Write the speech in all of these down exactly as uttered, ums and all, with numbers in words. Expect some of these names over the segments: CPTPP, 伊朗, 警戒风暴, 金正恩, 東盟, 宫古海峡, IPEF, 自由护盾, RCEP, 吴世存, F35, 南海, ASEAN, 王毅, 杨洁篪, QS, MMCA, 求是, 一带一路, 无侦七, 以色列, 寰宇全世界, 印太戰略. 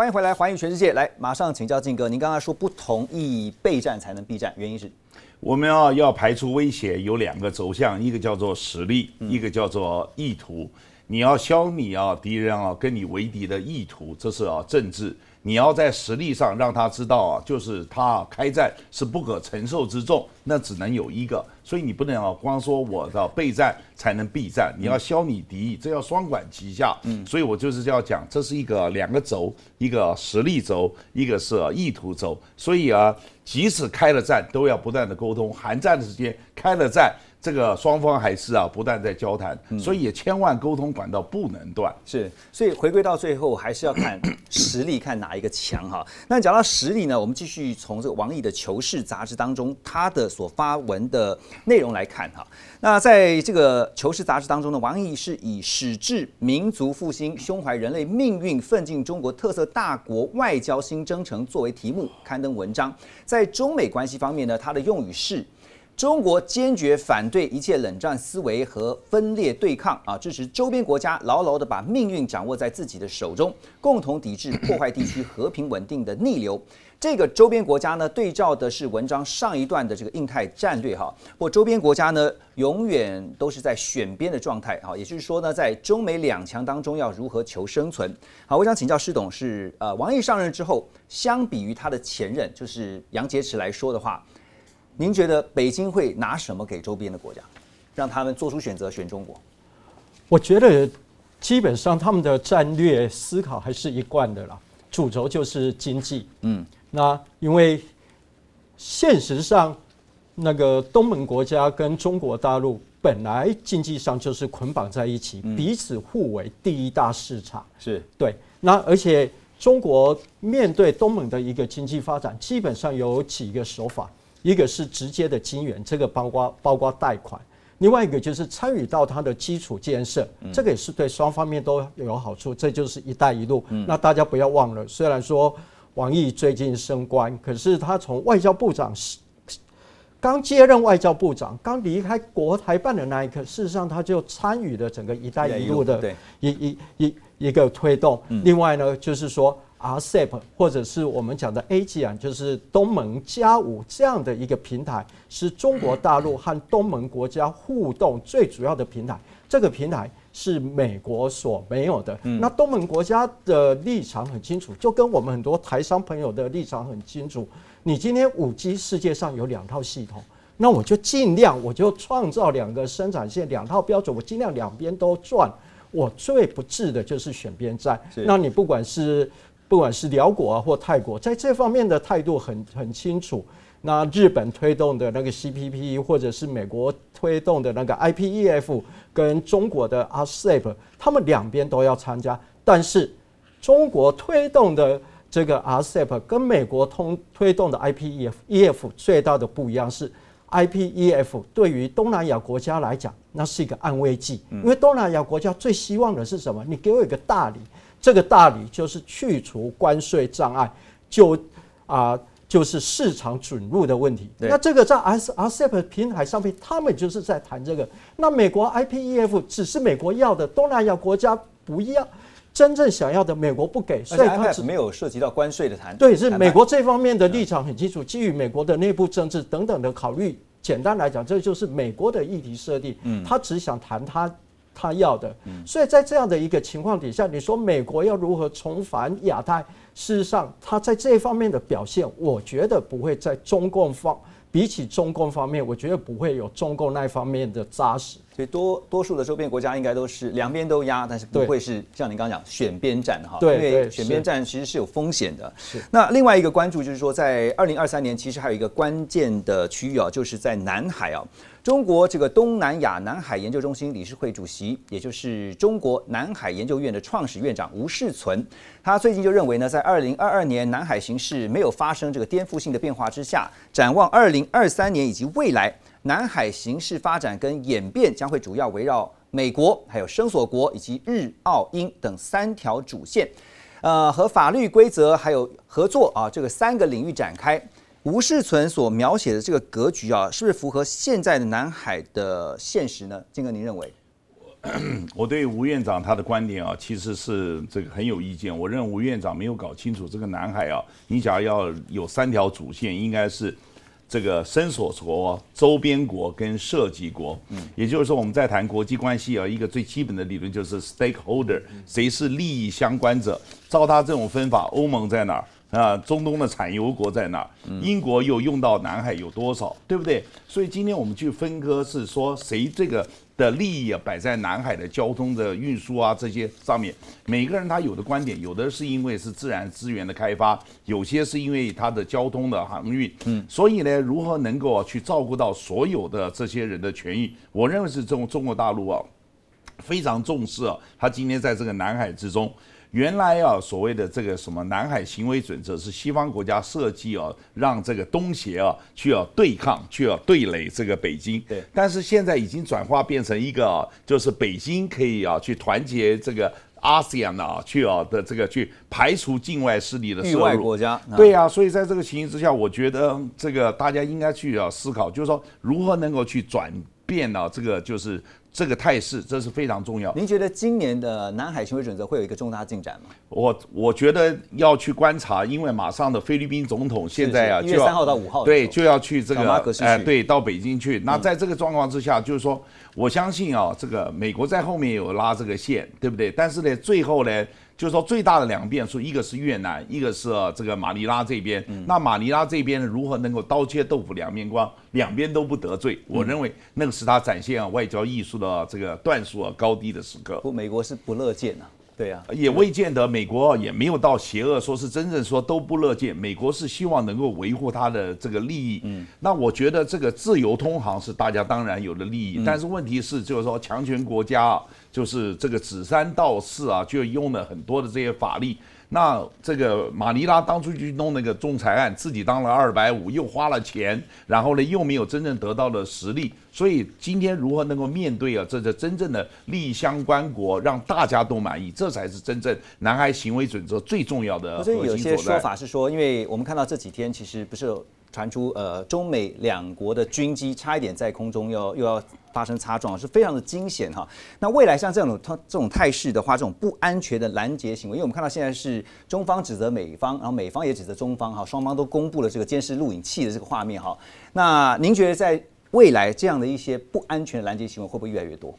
欢迎回来，环宇全世界。来，马上请教靖哥，您刚才说不同意备战才能避战，原因是我们要要排除威胁，有两个走向，一个叫做实力，一个叫做意图。嗯，你要消弭啊敌人啊跟你为敌的意图，这是啊政治。你要在实力上让他知道啊，就是他开战是不可承受之重，那只能有一个。所以你不能啊光说我的备战才能避战，你要消弭敌意，这要双管齐下。嗯，所以我就是要讲，这是一个两个轴，一个实力轴，一个是啊意图轴。所以啊，即使开了战，都要不断的沟通。韩战的时间开了战，这个双方还是啊不断在交谈，所以也千万沟通管道不能断。嗯，是，所以回归到最后还是要看实力，看哪一个强哈。那讲到实力呢，我们继续从这个王毅的《求是》杂志当中他的所发文的内容来看哈。那在这个《求是》杂志当中呢，王毅是以矢志民族复兴、胸怀人类命运、奋进中国特色大国外交新征程作为题目刊登文章。在中美关系方面呢，他的用语是：中国坚决反对一切冷战思维和分裂对抗啊，支持周边国家牢牢地把命运掌握在自己的手中，共同抵制破坏地区和平稳定的逆流。这个周边国家呢，对照的是文章上一段的这个印太战略哈，或周边国家呢永远都是在选边的状态哈，也就是说呢，在中美两强当中要如何求生存？好，我想请教施董是呃，王毅上任之后，相比于他的前任就是杨洁篪来说的话，您觉得北京会拿什么给周边的国家，让他们做出选择选中国？我觉得基本上他们的战略思考还是一贯的啦，主轴就是经济。嗯，那因为现实上，那个东盟国家跟中国大陆本来经济上就是捆绑在一起，嗯，彼此互为第一大市场。是，对。那而且中国面对东盟的一个经济发展，基本上有几个手法。一个是直接的金援，这个包括包括贷款；另外一个就是参与到它的基础建设，嗯，这个也是对双方面都有好处。这就是一带一路。嗯，那大家不要忘了，虽然说王毅最近升官，可是他从外交部长刚接任外交部长，刚离开国台办的那一刻，事实上他就参与了整个一带一路的一一一一个推动。嗯，另外呢，就是说 R C E P 或者是我们讲的 ASEAN， 就是东盟加五这样的一个平台，是中国大陆和东盟国家互动最主要的平台。这个平台是美国所没有的。嗯，那东盟国家的立场很清楚，就跟我们很多台商朋友的立场很清楚。你今天 五 G 世界上有两套系统，那我就尽量我就创造两个生产线，两套标准，我尽量两边都赚。我最不智的就是选边站。那你不管是不管是辽国啊或泰国，在这方面的态度很很清楚。那日本推动的那个 C P T P P， 或者是美国推动的那个 I P E F， 跟中国的 R C E P， 他们两边都要参加。但是中国推动的这个 R C E P 跟美国通推动的 I P E F 最大的不一样是， I P E F 对于东南亚国家来讲，那是一个安慰剂。因为东南亚国家最希望的是什么？你给我一个大礼。这个大礼就是去除关税障碍，就啊、呃、就是市场准入的问题。那这个在 R C E P 平台上面，他们就是在谈这个。那美国 I P E F 只是美国要的，东南亚国家不要，真正想要的美国不给，所以它没有涉及到关税的谈。对，是美国这方面的立场很清楚，基于美国的内部政治等等的考虑。简单来讲，这就是美国的议题设定。嗯，他只想谈他。他要的，所以在这样的一个情况底下，你说美国要如何重返亚太？事实上，他在这方面的表现，我觉得不会在中共方，比起中共方面，我觉得不会有中共那方面的扎实。所以多多数的周边国家应该都是两边都压，但是不会是像您刚刚讲选边站哈，因为选边站其实是有风险的。那另外一个关注就是说，在二零二三年，其实还有一个关键的区域啊，就是在南海啊。中国这个东南亚南海研究中心理事会主席，也就是中国南海研究院的创始院长吴世存，他最近就认为呢，在二零二二年南海形势没有发生这个颠覆性的变化之下，展望二零二三年以及未来，南海形势发展跟演变将会主要围绕美国、还有声索国以及日、澳、英等三条主线，呃，和法律规则还有合作啊，这个三个领域展开。吴世存所描写的这个格局啊，是不是符合现在的南海的现实呢？靖哥，您认为？我对吴院长他的观点啊，其实是这个很有意见。我认为吴院长没有搞清楚这个南海啊，你假如要有三条主线，应该是这个伸缩国、周边国跟涉及国。嗯，也就是说我们在谈国际关系啊，一个最基本的理论就是 stakeholder， 谁是利益相关者。照他这种分法，欧盟在哪儿？ 啊，中东的产油国在哪？英国又用到南海有多少，对不对？所以今天我们去分割是说谁这个的利益啊摆在南海的交通的运输啊这些上面，每个人他有的观点，有的是因为是自然资源的开发，有些是因为他的交通的航运，嗯，所以呢，如何能够啊去照顾到所有的这些人的权益？我认为是中中国大陆啊非常重视啊，他今天在这个南海之中。 原来啊，所谓的这个什么南海行为准则是西方国家设计啊，让这个东协啊去要、啊、对抗，去要、啊、对垒这个北京。对。但是现在已经转化变成一个、啊，就是北京可以啊去团结这个 ASEAN 啊，去啊的这个去排除境外势力的涉入。域外国家。啊对啊，所以在这个情形之下，我觉得这个大家应该去啊思考，就是说如何能够去转变啊这个就是。 这个态势，这是非常重要。您觉得今年的南海行为准则会有一个重大进展吗？我我觉得要去观察，因为马上的菲律宾总统现在啊，一月三号到五号，对，就要去这个哎、呃，对，到北京去。那在这个状况之下，就是说，我相信啊，这个美国在后面有拉这个线，对不对？但是呢，最后呢。 就是说，最大的两个变数，一个是越南，一个是、啊、这个马尼拉这边。嗯、那马尼拉这边如何能够刀切豆腐两面光，两边都不得罪？我认为那个是他展现、啊、外交艺术的、啊、这个段数啊高低的时刻。不，美国是不乐见啊。 对啊，也未见得，美国也没有到邪恶，说是真正说都不乐见。美国是希望能够维护它的这个利益。嗯，那我觉得这个自由通航是大家当然有的利益，嗯、但是问题是就是说强权国家啊，就是这个指三道四啊，就用了很多的这些法律。那这个马尼拉当初去弄那个仲裁案，自己当了二百五，又花了钱，然后呢又没有真正得到了实力。 所以今天如何能够面对啊，这这真正的利益相关国，让大家都满意，这才是真正南海行为准则最重要的核心所在。所以有些说法是说，因为我们看到这几天其实不是传出呃中美两国的军机差一点在空中要又要发生擦撞，是非常的惊险哈。那未来像这种这种态势的话，这种不安全的拦截行为，因为我们看到现在是中方指责美方，然后美方也指责中方哈，双方都公布了这个监视录影器的这个画面哈。那您觉得在？ 未来这样的一些不安全的拦截行为会不会越来越多？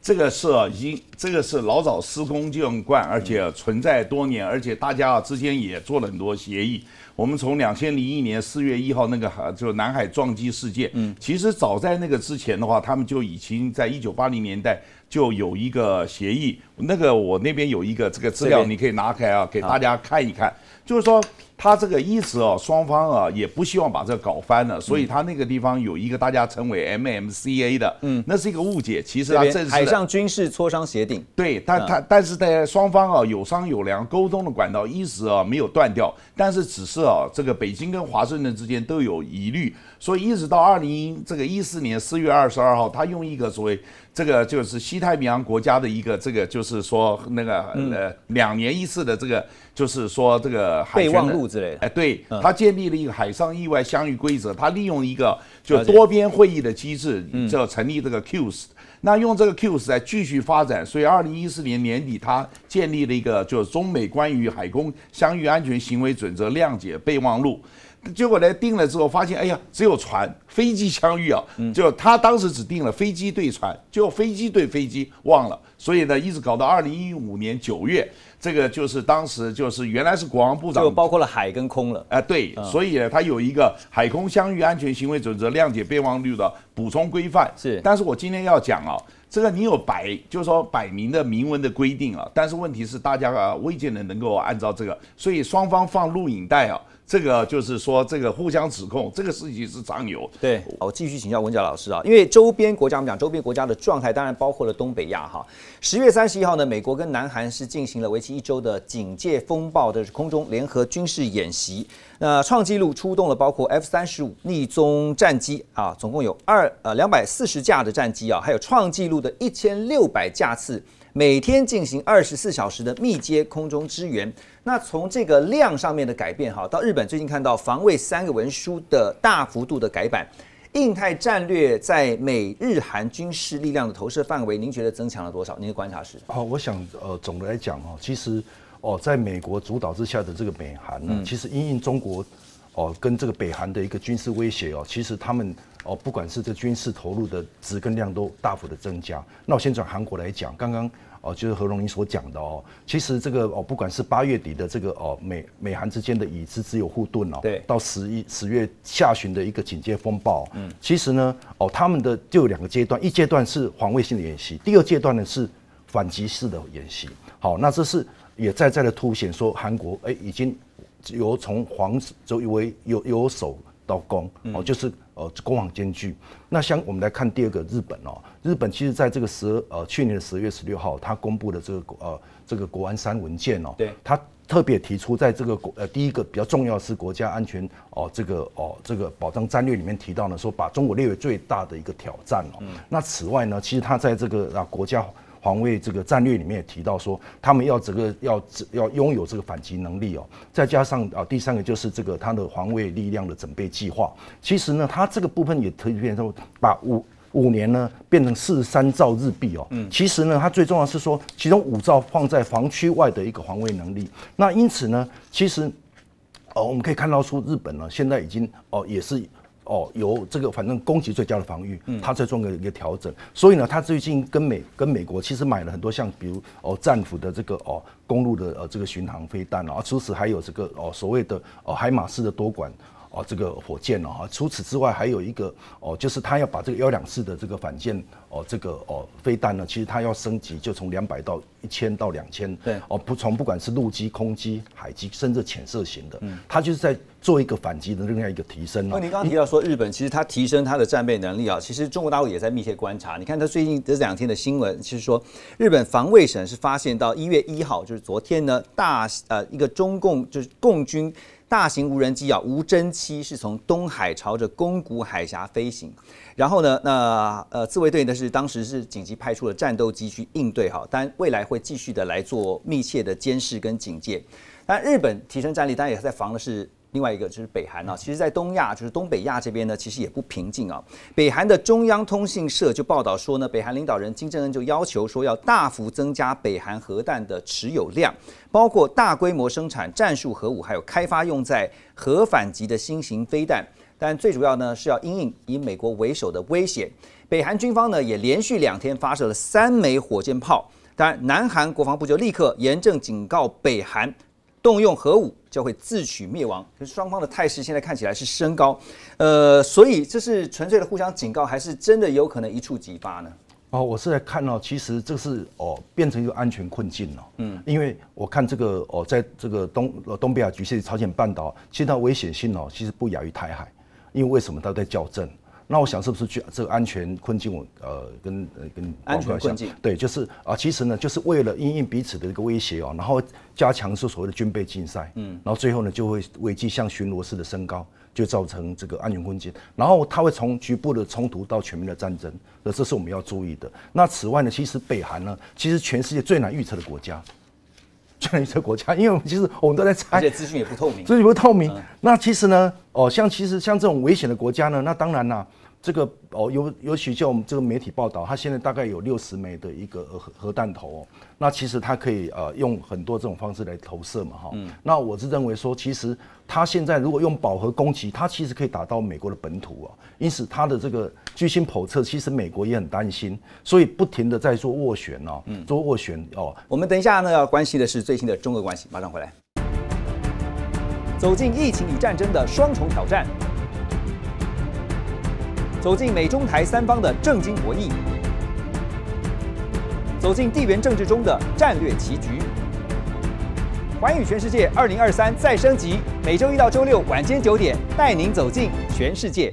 这个是啊，已经这个是老早司空见惯，而且存在多年，而且大家啊之间也做了很多协议。我们从两千零一年四月一号那个就南海撞击事件，嗯，其实早在那个之前的话，他们就已经在一九八零年代。 就有一个协议，那个我那边有一个这个资料，你可以拿开啊，给大家看一看。就是说，他这个一直啊，双方啊也不希望把这个搞翻了，所以他那个地方有一个大家称为 M M C A 的，嗯，那是一个误解，其实它正是海上军事磋商协定。对，但他但是在双方啊有商有量，沟通的管道一直啊没有断掉，但是只是啊这个北京跟华盛顿之间都有疑虑，所以一直到二零这个一四年四月二十二号，他用一个所谓。 这个就是西太平洋国家的一个，这个就是说那个呃两年一次的这个，就是说这个备忘录之类的。哎，对，他建立了一个海上意外相遇规则，他利用一个就多边会议的机制，就成立这个 Q S。那用这个 Q S 来继续发展，所以二零一四年年底，他建立了一个就是中美关于海空相遇安全行为准则谅解备忘录。 结果呢，定了之后发现，哎呀，只有船、飞机相遇啊！就他当时只定了飞机对船，结果飞机对飞机忘了，所以呢，一直搞到二零一五年九月，这个就是当时就是原来是国防部长，就包括了海跟空了。哎、呃，对，嗯、所以呢，他有一个海空相遇安全行为准则谅解备忘录的补充规范。是，但是我今天要讲啊。 这个你有摆，就是说摆明的明文的规定啊，但是问题是大家啊未见得能够按照这个，所以双方放录影带啊，这个就是说这个互相指控，这个事情是常有。对，我继续请教文甲老师啊，因为周边国家我们讲周边国家的状态，当然包括了东北亚哈。十月三十一号呢，美国跟南韩是进行了为期一周的警戒风暴的空中联合军事演习，那创纪录出动了包括 F 三十五逆踪战机啊，总共有二呃两百四十架的战机啊，还有创纪录。 的一千六百架次，每天进行二十四小时的密接空中支援。那从这个量上面的改变，哈，到日本最近看到防卫三个文书的大幅度的改版，印太战略在美日韩军事力量的投射范围，您觉得增强了多少？您的观察是？哦，我想呃，总的来讲哦，其实哦，在美国主导之下的这个美韩呢，嗯、其实因应中国哦跟这个北韩的一个军事威胁哦，其实他们。哦，不管是这军事投入的值跟量都大幅的增加。那我先转韩国来讲，刚刚哦就是何荣您所讲的哦，其实这个哦不管是八月底的这个哦美美韩之间的已知自由护盾哦，对，到十一十月下旬的一个警戒风暴，嗯，其实呢哦他们的就有两个阶段，一阶段是防卫性的演习，第二阶段呢是反击式的演习。好，那这是也在在的凸显说韩国哎已经由从防就由由由守到攻哦，就是。呃，攻防兼具。那像我们来看第二个日本哦，日本其实在这个十呃去年的十月十六号，他公布的这个呃这个国安三文件哦，对，他特别提出在这个国呃第一个比较重要的是国家安全哦、呃、这个哦、呃、这个保障战略里面提到呢，说把中国列为最大的一个挑战哦。嗯、那此外呢，其实他在这个啊国家防卫这个战略里面也提到说，他们要这个要要拥有这个反击能力哦，再加上啊、呃、第三个就是这个他的防卫力量的准备计划。其实呢，他这个部分也特别说，把五五年呢变成四十三兆日币哦。嗯、其实呢，它最重要的是说，其中五兆放在防区外的一个防卫能力。那因此呢，其实哦、呃，我们可以看到说，日本呢现在已经哦、呃、也是。哦，由这个反正攻击最佳的防御，它在做一个调整，嗯、所以呢，它最近跟美跟美国其实买了很多像比如哦战斧的这个哦公路的呃这个巡航飞弹啊、哦，除此还有这个哦所谓的哦海马式的多管哦这个火箭啊、哦，除此之外还有一个哦就是它要把这个幺两式的这个反舰哦这个哦飞弹呢，其实它要升级，就从两百到一千到两千，对哦不从不管是陆基、空基、海基，甚至潜射型的，嗯、它就是在。做一个反击的另外一个提升、啊。您刚刚提到说日本其实它提升它的战备能力啊，其实中国大陆也在密切观察。你看它最近这两天的新闻，其实说日本防卫省是发现到一月一号，就是昨天呢，大呃一个中共就是共军大型无人机啊无侦七是从东海朝着宫古海峡飞行。然后呢，那呃自卫队呢是当时是紧急派出了战斗机去应对哈，但未来会继续的来做密切的监视跟警戒。但日本提升战力，当然也在防的是。另外一个就是北韩啊，其实，在东亚，就是东北亚这边呢，其实也不平静啊。北韩的中央通信社就报道说呢，北韩领导人金正恩就要求说要大幅增加北韩核弹的持有量，包括大规模生产战术核武，还有开发用在核反击的新型飞弹。但最主要呢是要因应以美国为首的威胁。北韩军方呢也连续两天发射了三枚火箭炮。当然，南韩国防部就立刻严正警告北韩。动用核武就会自取灭亡。可是双方的态势现在看起来是升高，呃，所以这是纯粹的互相警告，还是真的有可能一触即发呢？哦，我是来看哦，其实这是哦变成一个安全困境了、哦。嗯，因为我看这个哦，在这个东东北亚局势，朝鲜半岛其实它危险性哦，其实不亚于台海。因为为什么它在校正？那我想是不是去这个安全困境我？我呃跟呃跟安全困境对，就是啊、呃，其实呢，就是为了因应彼此的一个威胁哦，然后加强是所谓的军备竞赛，嗯，然后最后呢就会危机像巡逻式的升高，就造成这个安全困境，然后它会从局部的冲突到全面的战争，那这是我们要注意的。那此外呢，其实北韩呢，其实全世界最难预测的国家。这一个国家，因为我们其实我们都在猜，而且资讯也不透明，资讯不透明。嗯、那其实呢，哦，像其实像这种危险的国家呢，那当然啦、啊，这个哦，尤尤其像我们这个媒体报道，它现在大概有六十枚的一个核核弹头、哦，那其实它可以呃用很多这种方式来投射嘛，哈、哦。嗯、那我是认为说，其实它现在如果用饱和攻击，它其实可以打到美国的本土啊、哦，因此它的这个居心叵测，其实美国也很担心，所以不停的在做斡旋哦，嗯、做斡旋哦。我们等一下呢要关系的是。最新的中俄关系，马上回来。走进疫情与战争的双重挑战，走进美中台三方的政经博弈，走进地缘政治中的战略棋局。寰宇全世界二零二三再升级，每周一到周六晚间九点，带您走进全世界。